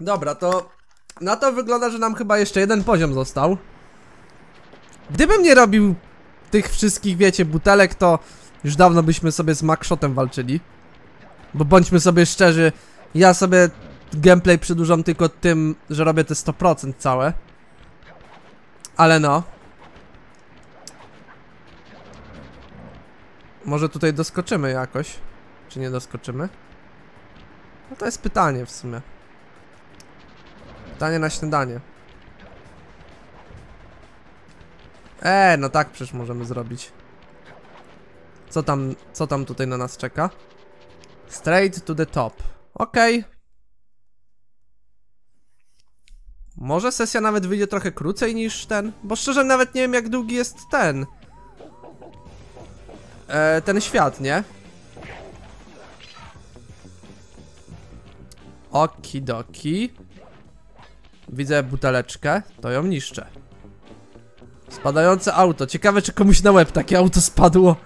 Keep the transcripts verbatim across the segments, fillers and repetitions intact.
Dobra, to na to wygląda, że nam chyba jeszcze jeden poziom został. Gdybym nie robił tych wszystkich, wiecie, butelek, to już dawno byśmy sobie z Mugshotem walczyli. Bo bądźmy sobie szczerzy, ja sobie gameplay przedłużam tylko tym, że robię te sto procent całe. Ale no. Może tutaj doskoczymy jakoś. Czy nie doskoczymy? No to jest pytanie w sumie. Pytanie na śniadanie. Eee, no tak przecież możemy zrobić. Co tam, co tam tutaj na nas czeka? Straight to the top. Okej. Okay. Może sesja nawet wyjdzie trochę krócej niż ten? Bo szczerze nawet nie wiem, jak długi jest ten. E, ten świat, nie? Okidoki. Widzę buteleczkę, to ją niszczę. Spadające auto. Ciekawe, czy komuś na łeb takie auto spadło.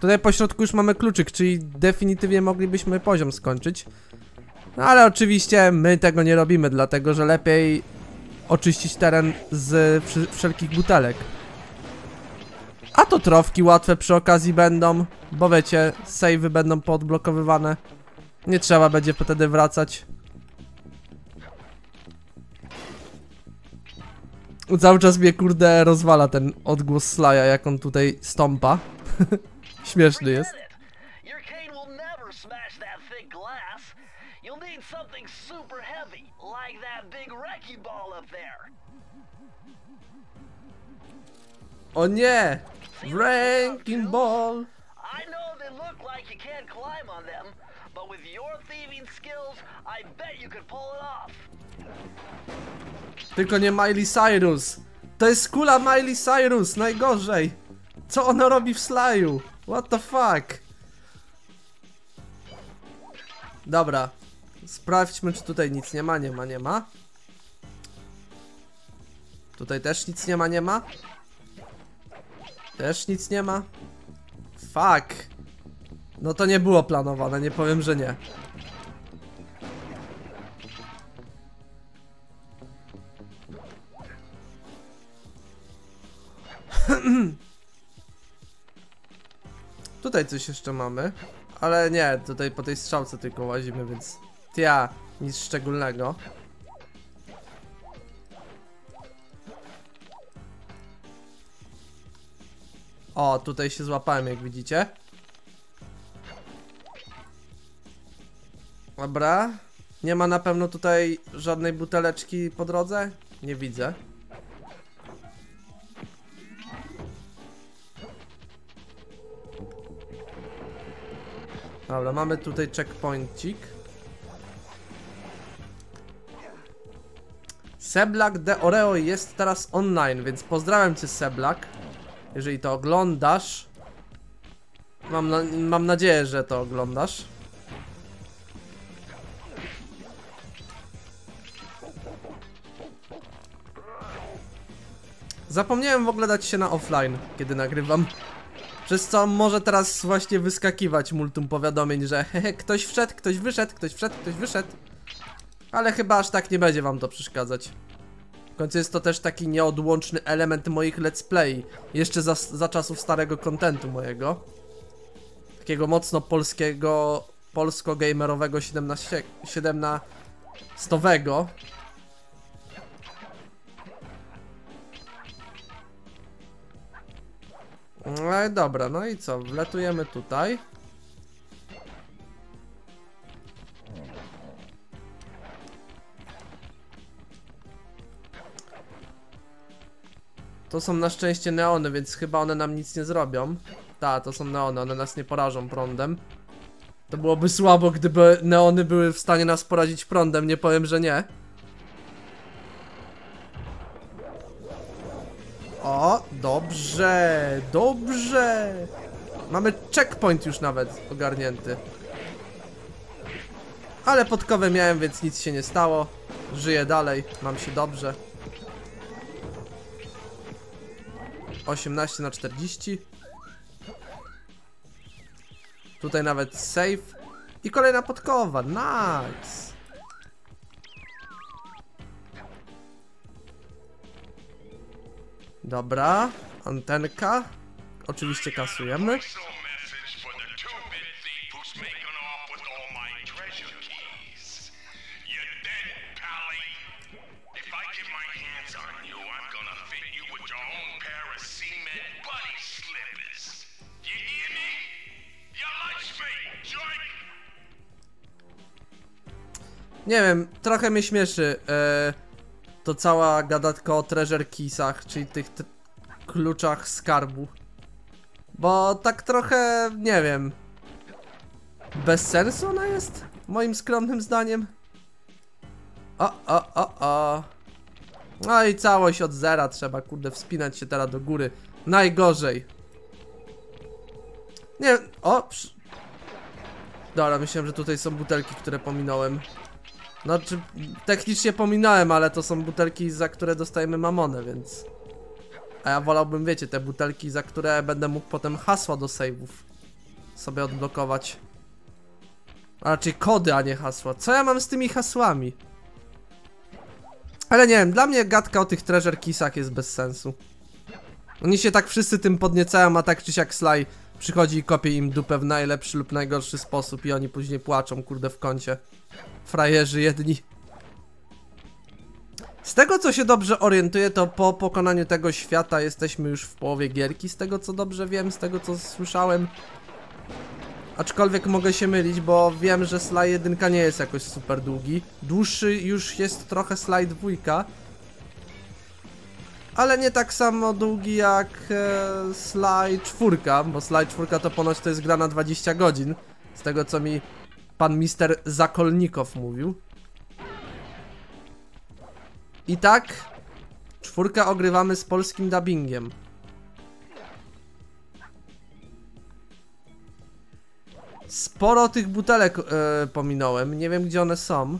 Tutaj po środku już mamy kluczyk, czyli definitywnie moglibyśmy poziom skończyć. No ale oczywiście my tego nie robimy, dlatego że lepiej oczyścić teren z wszelkich butelek. A to trofki łatwe przy okazji będą, bo wiecie, save'y będą poodblokowywane. Nie trzeba będzie wtedy wracać. Cały czas mnie, kurde, rozwala ten odgłos Sly'a, jak on tutaj stąpa. Śmieszny jest. O nie! Wrecking ball! Tylko nie Miley Cyrus! To jest kula Miley Cyrus! Najgorzej! Co ona robi w Sly'u? What the fuck? Dobra. Sprawdźmy, czy tutaj nic nie ma, nie ma, nie ma. Tutaj też nic nie ma, nie ma. Też nic nie ma. Fuck. No to nie było planowane, nie powiem, że nie. Tutaj coś jeszcze mamy. Ale nie, tutaj po tej strzałce tylko łazimy, więc ja, nic szczególnego. O, tutaj się złapałem, jak widzicie. Dobra. Nie ma na pewno tutaj żadnej buteleczki po drodze? Nie widzę. Dobra, mamy tutaj checkpointik. Seblak de Oreo jest teraz online, więc pozdrawiam cię, Seblak. Jeżeli to oglądasz, mam, na, mam nadzieję, że to oglądasz. Zapomniałem w ogóle dać się na offline, kiedy nagrywam. Przez co może teraz właśnie wyskakiwać multum powiadomień, że hehe, ktoś wszedł, ktoś wyszedł, ktoś wszedł, ktoś wyszedł. Ale chyba aż tak nie będzie wam to przeszkadzać. W końcu jest to też taki nieodłączny element moich let's play. Jeszcze za, za czasów starego kontentu mojego. Takiego mocno polskiego, polsko-gamerowego siedemnastowego. No dobra, no i co? Wlatujemy tutaj. To są na szczęście neony, więc chyba one nam nic nie zrobią. Ta, to są neony, one nas nie porażą prądem. To byłoby słabo, gdyby neony były w stanie nas porazić prądem, nie powiem, że nie. O, dobrze, dobrze. Mamy checkpoint już nawet ogarnięty. Ale podkowę miałem, więc nic się nie stało. Żyję dalej, mam się dobrze. osiemnaście na czterdzieści. Tutaj nawet save. I kolejna podkowa, nice! Dobra, antenka. Oczywiście kasujemy. Nie wiem, trochę mnie śmieszy eee, to cała gadatka o treasure keysach, czyli tych kluczach skarbu. Bo tak trochę, nie wiem, bez sensu ona jest, moim skromnym zdaniem. O, o, o, o. No i całość od zera trzeba, kurde, wspinać się teraz do góry. Najgorzej. Nie, o. Psz. Dobra, myślałem, że tutaj są butelki, które pominąłem. Znaczy, technicznie pominąłem, ale to są butelki, za które dostajemy mamonę, więc... A ja wolałbym, wiecie, te butelki, za które będę mógł potem hasła do save'ów sobie odblokować. A raczej kody, a nie hasła. Co ja mam z tymi hasłami? Ale nie wiem, dla mnie gadka o tych treasure keysach jest bez sensu. Oni się tak wszyscy tym podniecają, a tak czy siak Sly przychodzi i kopie im dupę w najlepszy lub najgorszy sposób i oni później płaczą, kurde, w kącie. Frajerzy jedni. Z tego, co się dobrze orientuję, to po pokonaniu tego świata jesteśmy już w połowie gierki, z tego, co dobrze wiem, z tego, co słyszałem. Aczkolwiek mogę się mylić, bo wiem, że Sly jeden nie jest jakoś super długi. Dłuższy już jest trochę Sly dwa. Ale nie tak samo długi jak e, Sly cztery, bo Sly cztery to ponoć to jest gra na dwadzieścia godzin. Z tego, co mi pan mister Zakolnikow mówił. I tak czwórka ogrywamy z polskim dubbingiem. Sporo tych butelek yy, pominąłem, nie wiem, gdzie one są.